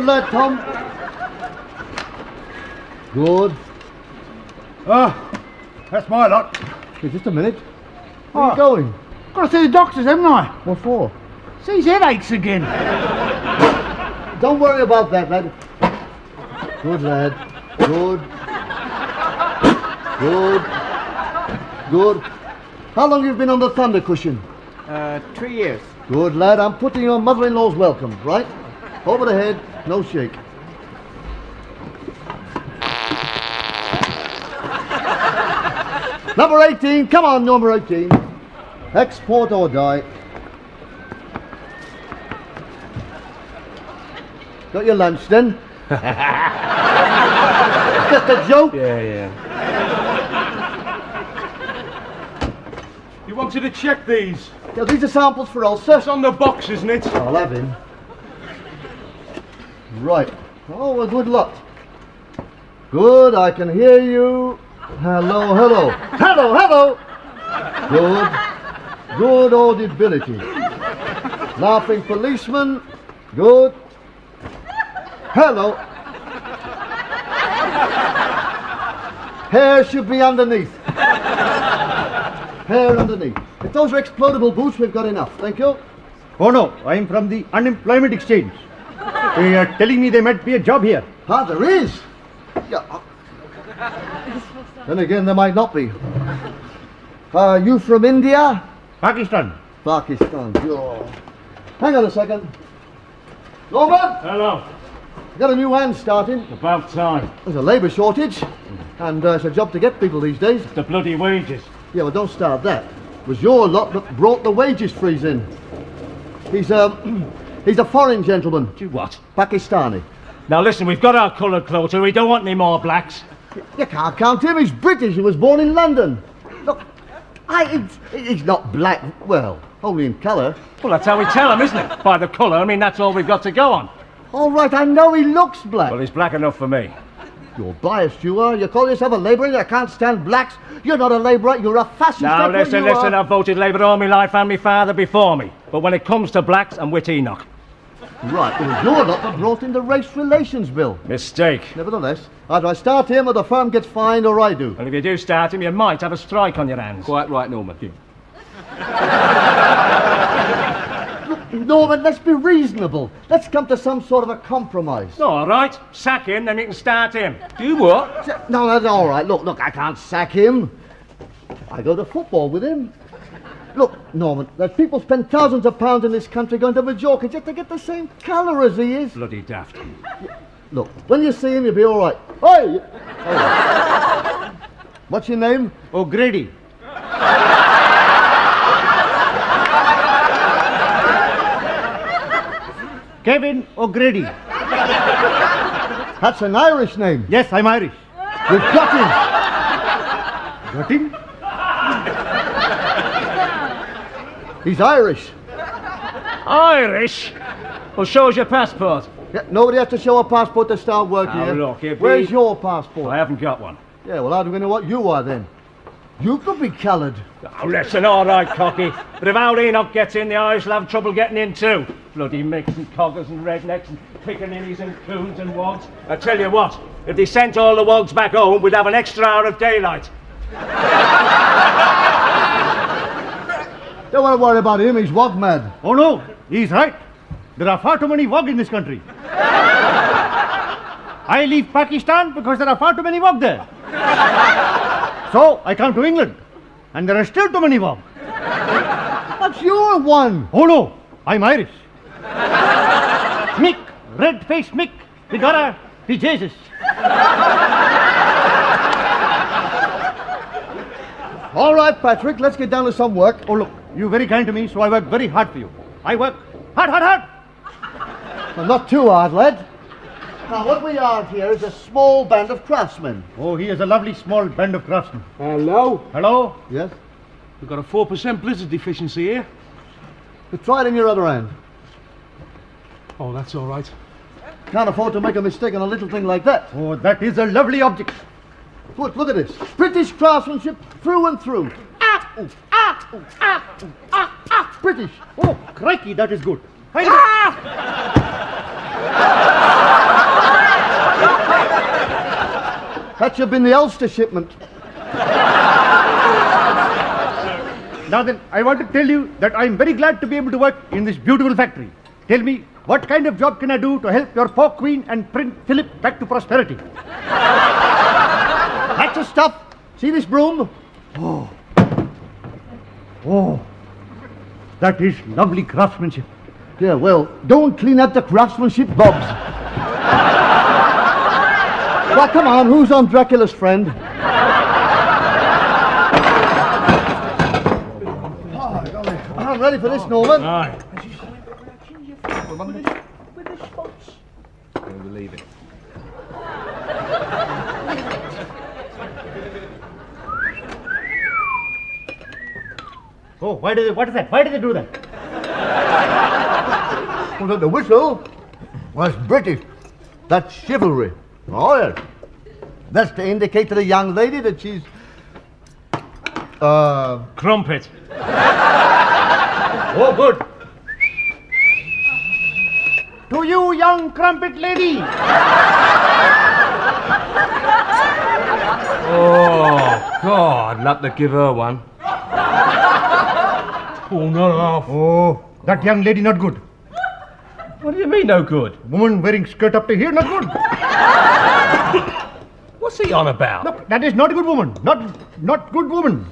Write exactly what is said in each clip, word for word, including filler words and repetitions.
Good lad, Tom. Good. Ah, oh, that's my lot. Hey, just a minute. Where oh. are you going? I've got to see the doctors, haven't I? What for? See his headaches again. Don't worry about that, lad. Good lad. Good. Good. Good. How long have you been on the thunder cushion? Uh, three years. Good lad. I'm putting your mother-in-law's welcome, right? Over the head, no shake. Number eighteen, come on, number eighteen. Export or die. Got your lunch then? Just a joke? Yeah, yeah. You wanted to check these? Yeah, these are samples for ulcer. It's on the box, isn't it? I'll have him. Right. Oh, well, good luck. Good, I can hear you. Hello, hello. Hello, hello. Good. Good audibility. Laughing policeman. Good. Hello. Hair should be underneath. Hair underneath. If those are explodable boots, we've got enough. Thank you. Oh no, I'm from the unemployment exchange. They are telling me there might be a job here. Ah, there is? Yeah. Then again, there might not be. Are you from India? Pakistan. Pakistan. Oh. Hang on a second. Norman? Hello. Got a new hand starting. About time. There's a labour shortage. And uh, it's a job to get people these days. It's the bloody wages. Yeah, well, don't start that. It was your lot that brought the wages freeze in. He's a... Um, He's a foreign gentleman. Do what? Pakistani. Now listen, we've got our coloured quota. We don't want any more blacks. You can't count him. He's British. He was born in London. Look, I, he's not black. Well, only in colour. Well, that's how we tell him, isn't it? By the colour. I mean, that's all we've got to go on. All right, I know he looks black. Well, he's black enough for me. You're biased, you are. You call yourself a labourer, you can't stand blacks. You're not a labourer, you're a fascist. Now listen, listen, I've voted Labour all my life and my father before me. But when it comes to blacks, I'm Whit Enoch. Right, well, you're not the brought in the race relations bill. Mistake. Nevertheless, either I start him or the firm gets fined or I do. And if you do start him, you might have a strike on your hands. Quite right, Norman. Look, Norman, let's be reasonable. Let's come to some sort of a compromise. No, all right. Sack him, then you can start him. Do what? No, that's no, all right. Look, look, I can't sack him. I go to football with him. Look, Norman, that people spend thousands of pounds in this country going to Majorca just to get the same colour as he is. Bloody daft. Look, when you see him, you'll be all right. Hey! Right. What's your name? O'Grady. Kevin O'Grady. That's an Irish name. Yes, I'm Irish. We've got him. Got him? He's Irish. Irish? Well, show us your passport. Yeah, nobody has to show a passport to start working now, here. Look, be... Where's your passport? Oh, I haven't got one. Yeah, well, how do we know what you are, then? You could be coloured. Oh, listen, all right, cocky. But if Al Enoch gets in, the Irish will have trouble getting in, too. Bloody micks and coggers and rednecks and pickaninnies and coons and wogs. I tell you what, if they sent all the wogs back home, we'd have an extra hour of daylight. Don't want to worry about him, he's wog mad. Oh no, he's right. There are far too many wog in this country. I leave Pakistan because there are far too many wog there. So I come to England, and there are still too many wog. But you're one. Oh no, I'm Irish. Mick, red-faced Mick, we got our Jesus. All right, Patrick, let's get down to some work. Oh look. You're very kind to me, so I work very hard for you. I work hard, hard, hard! Well, not too hard, lad. Now, what we are here is a small band of craftsmen. Oh, he is a lovely small band of craftsmen. Hello? Hello? Yes? We've got a four percent blizzard deficiency here. But try it in your other hand. Oh, that's all right. Can't afford to make a mistake on a little thing like that. Oh, that is a lovely object. Look, look at this. British craftsmanship through and through. Ah! Ah! Ah! Ah! Ah! British! Oh, crikey, that is good. Ah! That should have been the Ulster shipment. Now then, I want to tell you that I am very glad to be able to work in this beautiful factory. Tell me, what kind of job can I do to help your poor queen and Prince Philip back to prosperity? That's the stuff. See this broom? Oh. Oh. That is lovely craftsmanship. Yeah, well, don't clean up the craftsmanship, Bobs. Well, come on, who's on Dracula's friend? Oh, I'm ready for this, Norman. Aye. With the, with the spots. I don't believe it. Oh, why do they, what is that? Why do they do that? Well, the whistle was British. That's chivalry. Oh, yes. That's to indicate to the young lady that she's... Uh... Crumpet. Oh, good. To you, young crumpet lady. Oh, God, not to give her one. Oh, not half. Oh, that young lady not good. What do you mean no good? Woman wearing skirt up to here, not good. What's he on about? Look, that is not a good woman. Not, not good woman.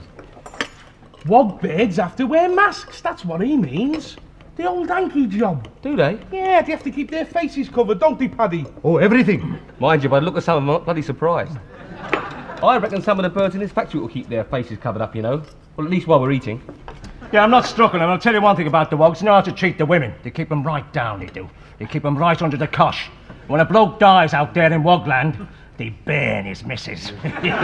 Wogbeards have to wear masks, that's what he means. The old hanky job. Do they? Yeah, they have to keep their faces covered, don't they, Paddy? Oh, everything. Mind you, if I look at some of them, I'm not bloody surprised. I reckon some of the birds in this factory will keep their faces covered up, you know. Well, at least while we're eating. Yeah, I'm not struck on them. I'll tell you one thing about the wogs. They know how to treat the women. They keep them right down, they do. They keep them right under the cosh. When a bloke dies out there in Wogland, they burn his missus. You're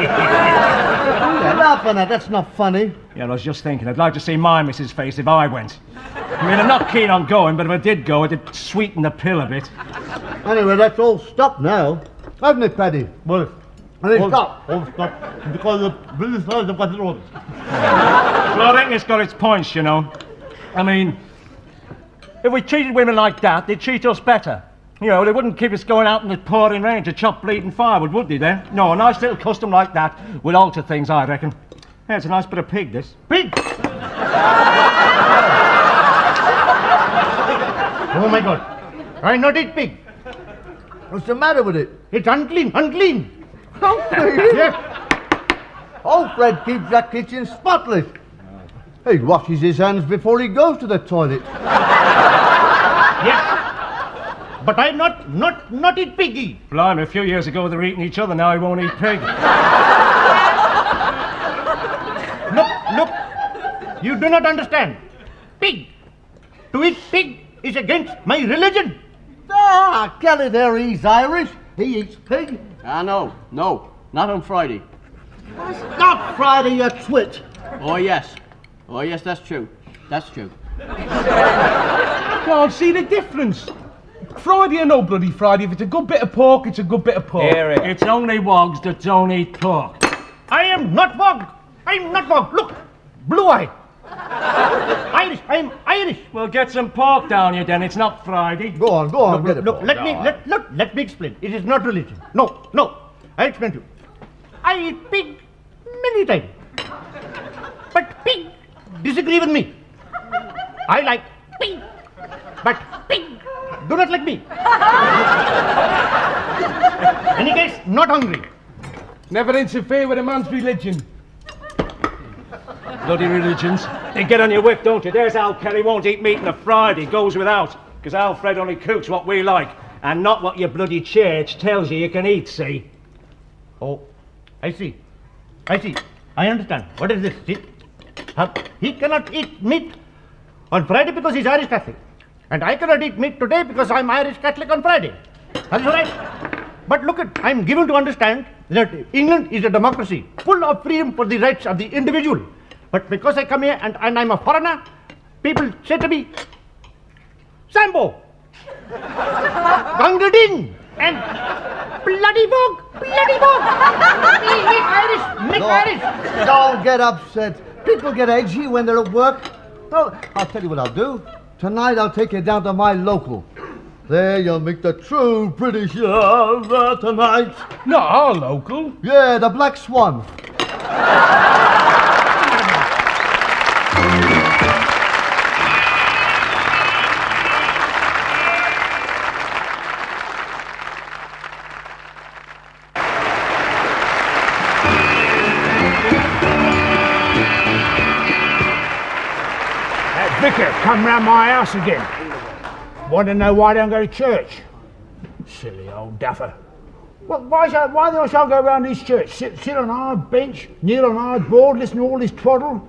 laughing at that. That's not funny. Yeah, I was just thinking, I'd like to see my missus' face if I went. I mean, I'm not keen on going, but if I did go, it'd sweeten the pill a bit. Anyway, that's all stopped now. Hasn't it, Paddy? Well, and it's all stopped. All stopped. Because the business owners have got it all. Well, I think it's got its points, you know. I mean, if we treated women like that, they'd treat us better. You know, they wouldn't keep us going out in the pouring rain to chop bleeding firewood, would they, then? No, a nice little custom like that would alter things, I reckon. Yeah, it's a nice bit of pig, this. Pig! Oh, my God. I not eat pig. What's the matter with it? It's unclean, unclean. Unclean? Yes. Old Fred keeps that kitchen spotless. He washes his hands before he goes to the toilet. Yes. But I'm not, not, not eat piggy. Blimey, a few years ago they were eating each other, now I won't eat pig. Look, look, you do not understand. Pig. To eat pig is against my religion. Ah, Kelly there, he's Irish. He eats pig. Ah, no, no, not on Friday. That's not Friday, you twit. Oh, yes. Oh, yes, that's true. That's true. Can't see the difference. Friday or no bloody Friday, if it's a good bit of pork, it's a good bit of pork. Eric. It's only wogs that don't eat pork. I am not wog. I'm not wog. Look, blue eye. Irish. I'm Irish. Well, get some pork down here, then. It's not Friday. Go on, go on. Look, get look, look let me let, look, let me explain. It is not religion. No, no. I'll explain to you. I eat pig many times, but pig disagree with me. I like pig, but pig. Do not like me. Any case, not hungry. Never interfere with a man's religion. Bloody religions. They get on your whip, don't you? There's Al Kelly won't eat meat on a Friday. Goes without. Because Alfred only cooks what we like. And not what your bloody church tells you you can eat, see? Oh, I see. I see. I understand. What is this? See? He cannot eat meat on Friday because he's Irish Catholic. And I cannot eat meat today because I'm Irish Catholic on Friday. That's all right. But look, at, I'm given to understand that England is a democracy, full of freedom for the rights of the individual. But because I come here and, and I'm a foreigner, people say to me, Sambo, Gangadin, and bloody bog, bloody bog. Please make Irish, make no, Irish. Don't get upset. People get edgy when they're at work. Oh, I'll tell you what I'll do. Tonight, I'll take you down to my local. There you'll meet the true British lover tonight. Not our local. Yeah, the Black Swan. That vicar come round my house again. Want to know why I don't go to church? Silly old duffer. Well, why, should, why the hell should I go round his church? Sit, sit on our bench, kneel on our board, listen to all this twaddle,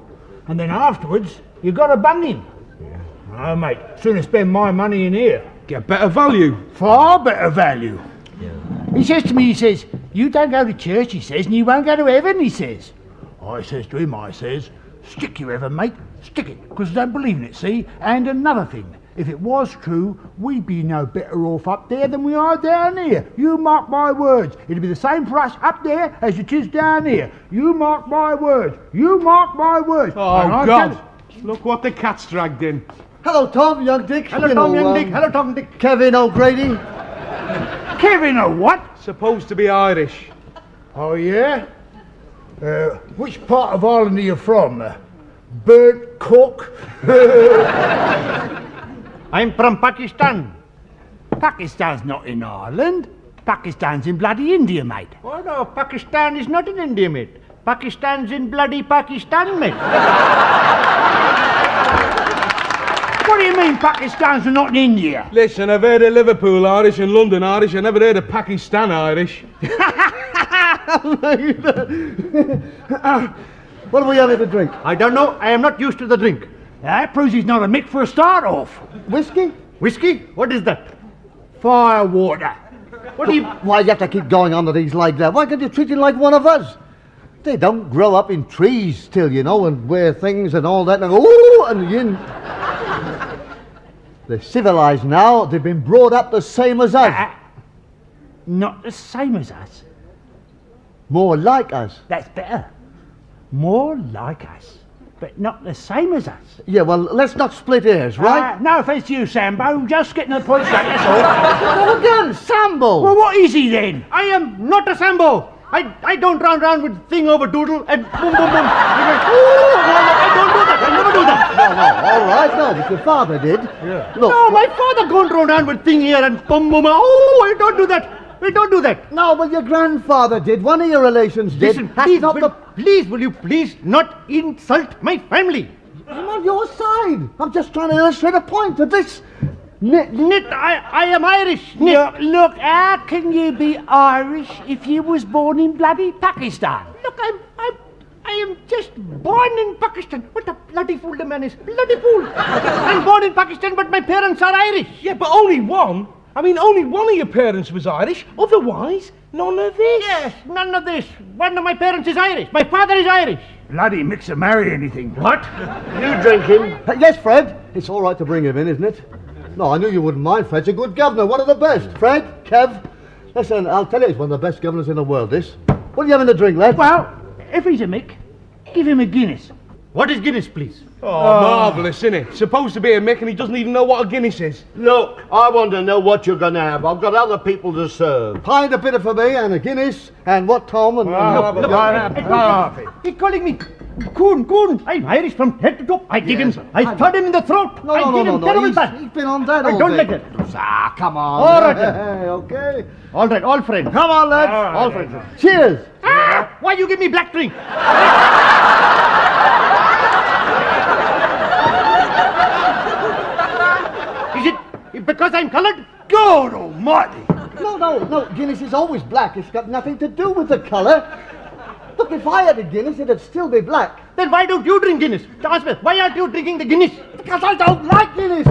and then afterwards you've got to bung him. Yeah. Oh, mate, sooner spend my money in here. Get better value. Far better value. Yeah. He says to me, he says, you don't go to church, he says, and you won't go to heaven, he says. I says to him, I says, stick you heaven, mate, stick it, because I don't believe in it, see? And another thing. If it was true, we'd be no better off up there than we are down here. You mark my words. It'd be the same for us up there as it is down here. You mark my words. You mark my words. Oh, God. Look what the cat's dragged in. Hello, Tom, young Dick. Hello, Tom, young Dick. Hello, Tom, Dick. Kevin O'Grady. Kevin O' what? Supposed to be Irish. Oh, yeah? Uh, which part of Ireland are you from? Uh, Bert Cork? I'm from Pakistan. Pakistan's not in Ireland. Pakistan's in bloody India, mate. Oh, no, Pakistan is not in India, mate. Pakistan's in bloody Pakistan, mate. What do you mean Pakistan's not in India? Listen, I've heard of Liverpool Irish and London Irish. I've never heard of Pakistan Irish. uh, what do we have to drink? I don't know. I am not used to the drink. That proves he's not a mick for a start off. Whiskey? Whiskey? What is that? Fire water. What do you... Why do you have to keep going on to these like that? Why can't you treat him like one of us? They don't grow up in trees still, you know, and wear things and all that. And go, ooh, and yin. They're civilized now. They've been brought up the same as us. Uh, not the same as us. More like us. That's better. More like us. But not the same as us. Yeah, well, let's not split hairs, right? Uh, no offence to you, Sambo. I'm just getting the point straight, that's all. Well, again, Sambo! Well, what is he then? I am not a Sambo. I, I don't round round with thing over doodle and boom, boom, boom. I don't do that. I never do that. No, no, all right, no, but your father did. Yeah. Look, no, my father don't round round with thing here and boom, boom. Oh, I don't do that. We don't do that. No, well, your grandfather did. One of your relations did. Listen, please, not will, the... please, will you please not insult my family? I'm on your side. I'm just trying to illustrate a point of this. Nit, nit, I, I am Irish. Nit. Look, look, how can you be Irish if you was born in bloody Pakistan? Look, I'm, I'm, I am just born in Pakistan. What a bloody fool the man is. Bloody fool. I'm born in Pakistan, but my parents are Irish. Yeah, but only one. I mean, only one of your parents was Irish, otherwise, none of this. Yes, none of this. One of my parents is Irish. My father is Irish. Bloody mix and marry anything. What? You drink him. Yes, Fred. It's all right to bring him in, isn't it? No, I knew you wouldn't mind, Fred's a good governor, one of the best. Fred, Kev, listen, I'll tell you, he's one of the best governors in the world, this. What are you having to drink, lad? Well, if he's a mick, give him a Guinness. What is Guinness, please? Oh, oh. Marvellous, isn't it? Supposed to be a mick and he doesn't even know what a Guinness is. Look, I want to know what you're going to have. I've got other people to serve. Pint a bitter for me and a Guinness and what, Tom? And oh, he's calling me Coon, Coon. I'm Irish from head to toe. I yes, did him. Sir. I stabbed him in the throat. No, no, I did no, him no, terrible bad. He's, he's been on that I all don't day. Like that. Ah, come on. All right, hey, okay. All right, all friends. Come on, lads. All, right, all friends. Right. Cheers. Ah, why you give me black drink? Because I'm coloured? God almighty! No, no, no, Guinness is always black. It's got nothing to do with the colour. Look, if I had a Guinness, it'd still be black. Then why don't you drink Guinness? Ask me, why aren't you drinking the Guinness? Because I don't like Guinness.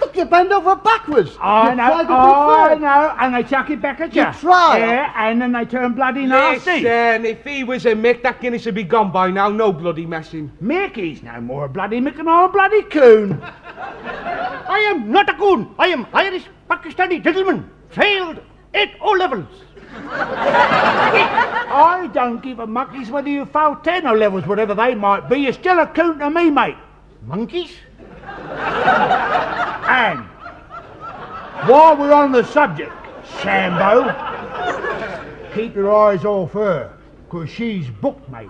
Look, you bend over backwards. I you know, I know, and I chuck it back at you. You try. Yeah, and then they turn bloody nasty. Listen, if he was a mick, that Guinness would be gone by now. No bloody messing. Mick, he's no more a bloody mick than our bloody coon. I am not a coon. I am Irish Pakistani gentleman. Failed at all levels. I don't give a monkeys whether you fail ten or levels, whatever they might be. You're still a coon to me, mate. Monkeys? And While we're on the subject, Sambo, keep your eyes off her, because she's booked, mate.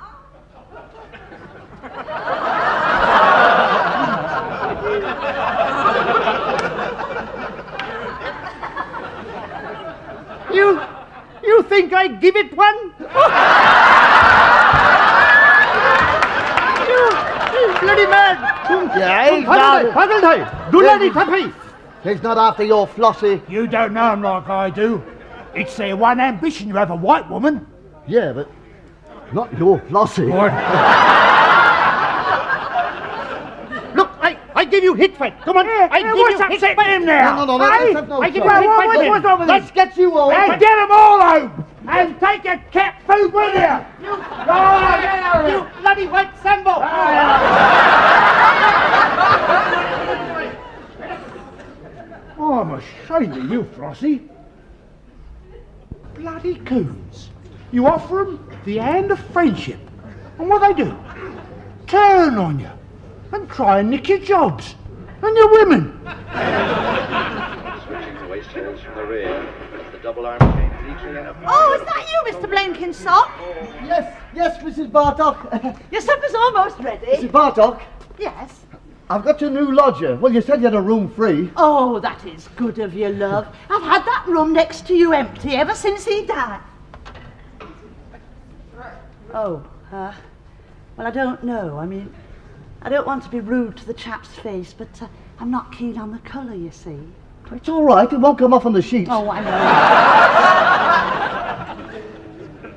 You, you think I give it one? You bloody man! Yeah, do not He's not after your flossy. You don't know him like I do. It's their one ambition to have a white woman. Yeah, but not your flossy. Look, I, I give you hit fight. Come on, yeah, I yeah, give you hit fight. Him now. No, no, no, I, no, I give you hit fight. What's Let's get you all. And get them all home. And take your cat food with you. You, oh, you bloody white Sambo. Oh, I'm ashamed of you, Flossie. Bloody coons. You offer them the hand of friendship. And what they do? Turn on you. And try and nick your jobs. And your women. Switching the waist hands from the rear. The double arm chain neatly and up. Oh, is that you, Mister Blenkinsop? Yes, yes, Missus Bartok. Your supper's almost ready. Missus Bartok? Yes? I've got your new lodger. Well, you said you had a room free. Oh, that is good of you, love. I've had that room next to you empty ever since he died. Oh, uh, well, I don't know. I mean, I don't want to be rude to the chap's face, but uh, I'm not keen on the colour, you see. It's all right. It won't come off on the sheets. Oh, I know.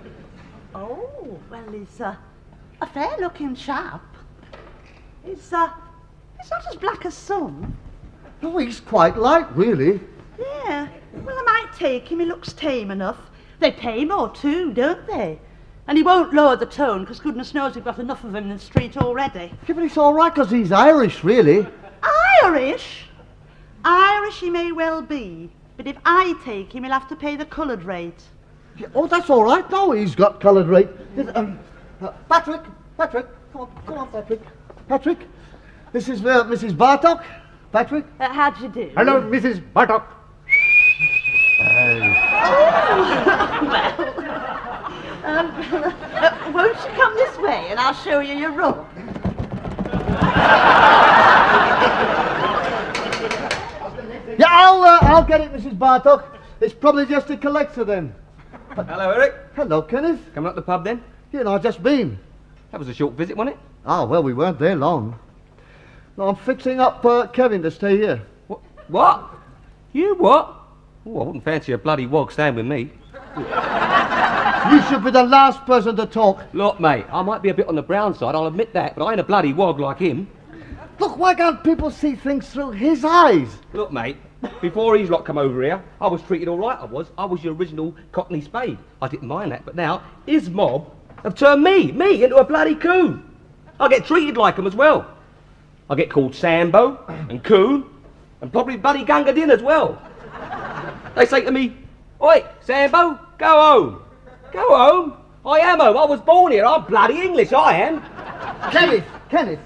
Oh, well, he's uh, a fair-looking chap. He's... Uh, It's not as black as some. No, he's quite light, really. Yeah. Well, I might take him. He looks tame enough. They pay more, too, don't they? And he won't lower the tone, because goodness knows we've got enough of him in the street already. Yeah, but it's all right, because he's Irish, really. Irish? Irish he may well be, but if I take him, he'll have to pay the coloured rate. Yeah, oh, that's all right. No, he's got coloured rate. Um, uh, Patrick, Patrick, come on, come on, Patrick. Patrick. This is uh, Missus Bartok. Patrick? Uh, how'd you do? Hello, Missus Bartok. Oh. Well, um, uh, won't you come this way and I'll show you your room? Yeah, I'll, uh, I'll get it, Missus Bartok. It's probably just a collector then. Hello, Eric. Hello, Kenneth. Coming up the pub then? Yeah, no, I've just been. That was a short visit, wasn't it? Oh, well, we weren't there long. No, I'm fixing up uh, Kevin to stay here. What? What? You what? Oh, I wouldn't fancy a bloody wog staying with me. You should be the last person to talk. Look, mate, I might be a bit on the brown side, I'll admit that, but I ain't a bloody wog like him. Look, why can't people see things through his eyes? Look, mate, before he's lot come over here, I was treated all right, I was. I was your original Cockney Spade. I didn't mind that, but now his mob have turned me, me, into a bloody coon. I get treated like him as well. I get called Sambo and Coon and probably bloody Gunga Din as well. They say to me, "Oi, Sambo, go home. Go home? I am home. I was born here. I'm bloody English, I am." Kenneth, Kenneth,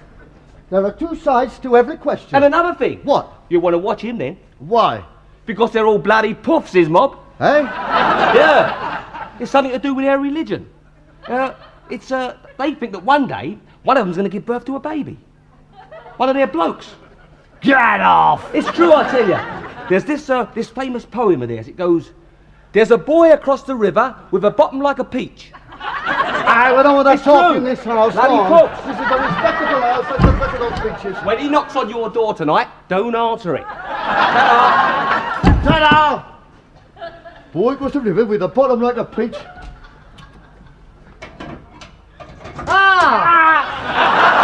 there are two sides to every question. And another thing. What? You want to watch him then? Why? Because they're all bloody puffs, his mob. Eh? Yeah. It's something to do with their religion. Uh, it's, uh, they think that one day, one of them's going to give birth to a baby. One of their blokes. Get off! It's true, I tell you. There's this uh, this famous poem of theirs. It goes, "There's a boy across the river with a bottom like a peach." I don't want to talk in this house. Bloody corpse. This is a respectable house. That's a respectable creatures. When he knocks on your door tonight, don't answer it. Ta-da! Ta-da! Boy across the river with a bottom like a peach. Ah! Ah!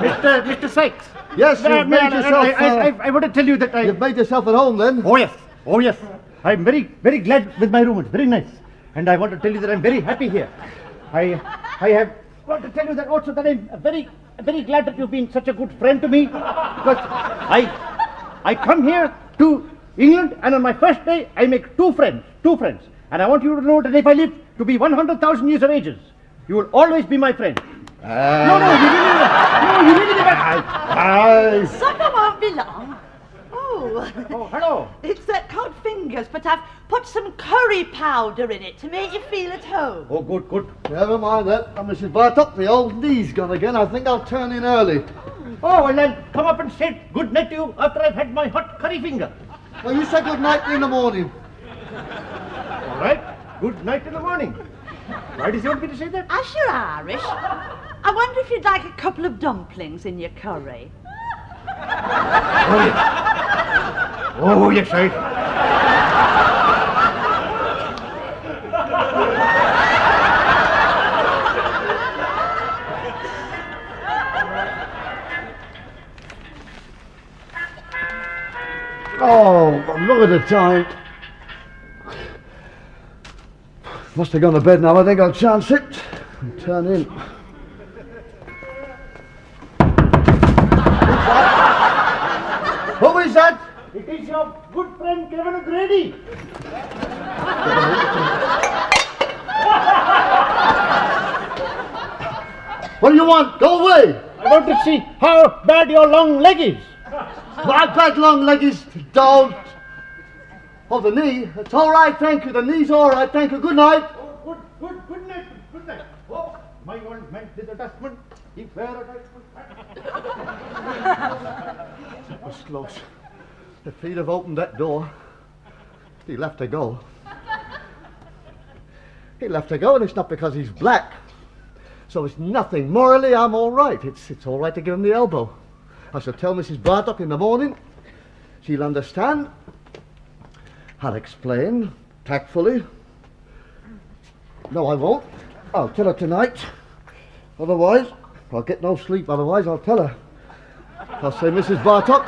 Mister Mister Sykes. Yes, you've made I, yourself... I, I, I, I want to tell you that I... You've made yourself at home, then? Oh, yes. Oh, yes. I'm very, very glad with my room. It's very nice. And I want to tell you that I'm very happy here. I I have... want to tell you that also that I'm very, very glad that you've been such a good friend to me. Because I, I come here to England, and on my first day, I make two friends. Two friends. And I want you to know that if I live to be one hundred thousand years of ages, you will always be my friend. Uh... No, no, you didn't... Aye. Sagamore Milan. Oh. Oh, hello. It's that cold fingers, but I've put some curry powder in it to make you feel at home. Oh, good, good. Never mind that. And Missus Bartok, the old knee's gone again. I think I'll turn in early. Oh, oh well then, come up and say good night to you after I've had my hot curry finger. Well, you say good night in the morning. All right. Good night in the morning. Why does you want me to say that? As you're Irish, I wonder if you'd like a couple of dumplings in your curry. Oh, yes. Oh, yes, right. Oh, look at the time. Must have gone to bed now. I think I'll chance it and turn in. Who is that? It is your good friend Kevin O'Grady. What do you want? Go away. I want to see how bad your long leg is. My bad long leg is down. Oh, the knee. It's all right, thank you. The knee's all right, thank you. Good night. Oh, good, good, good night, good night. Oh, my old man did the dustman. He fair It was close. If he'd have opened that door, he'd have to go. He'd have to go, and it's not because he's black. So it's nothing. Morally, I'm all right. It's, it's all right to give him the elbow. I shall tell Missus Bartok in the morning. She'll understand. I'll explain, tactfully. No, I won't. I'll tell her tonight. Otherwise, I'll get no sleep. Otherwise, I'll tell her. I'll say, Missus Bartok.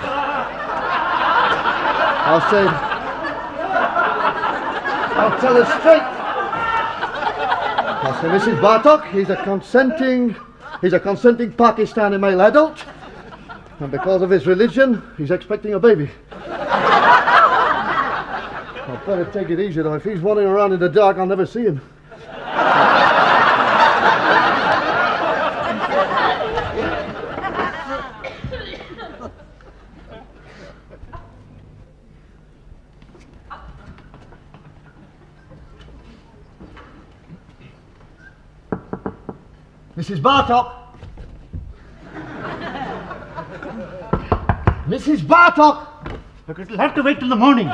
I'll say... I'll tell her straight. I'll say, Missus Bartok, he's a consenting... He's a consenting Pakistani male adult. And because of his religion, he's expecting a baby. I'd better take it easy, though. If he's wandering around in the dark, I'll never see him. Missus Bartok! Missus Bartok! Look, it'll have to wait till the morning.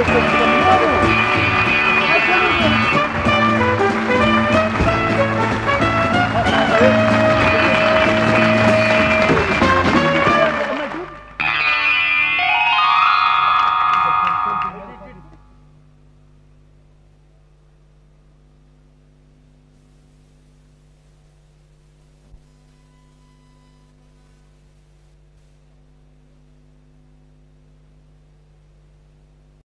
Let's go, let's go, let's go.